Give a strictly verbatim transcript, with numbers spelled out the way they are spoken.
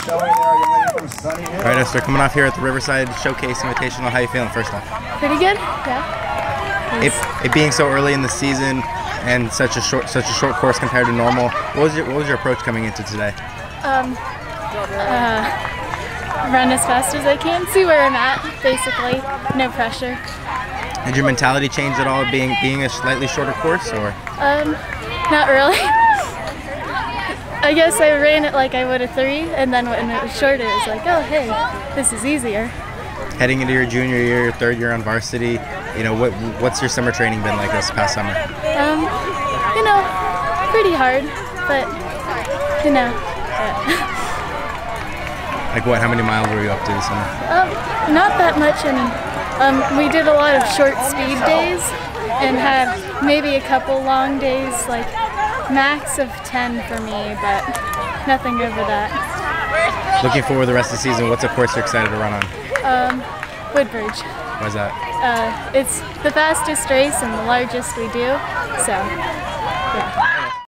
Good showing there, young lady from Sunny Hill. All right, Esther, coming off here at the Riverside Showcase Invitational, how you feeling first off? Pretty good, yeah. Nice. It, it being so early in the season and such a short such a short course compared to normal, what was your what was your approach coming into today? Um, uh, run as fast as I can, see where I'm at, basically, no pressure. Did your mentality change at all, being being a slightly shorter course, or? Um, not really. I guess I ran it like I would a three, and then when it was shorter, it was like, oh, hey, this is easier. Heading into your junior year, your third year on varsity, you know, what what's your summer training been like this past summer? Um, you know, pretty hard, but you know. Yeah. Like what? How many miles were you up to this summer? Um, not that much. I mean, um, we did a lot of short speed days, and had maybe a couple long days, like. Max of ten for me, but nothing over that. Looking forward to the rest of the season, what's a course you're excited to run on? Um, Woodbridge. Why's that? Uh, it's the fastest race and the largest we do, so yeah.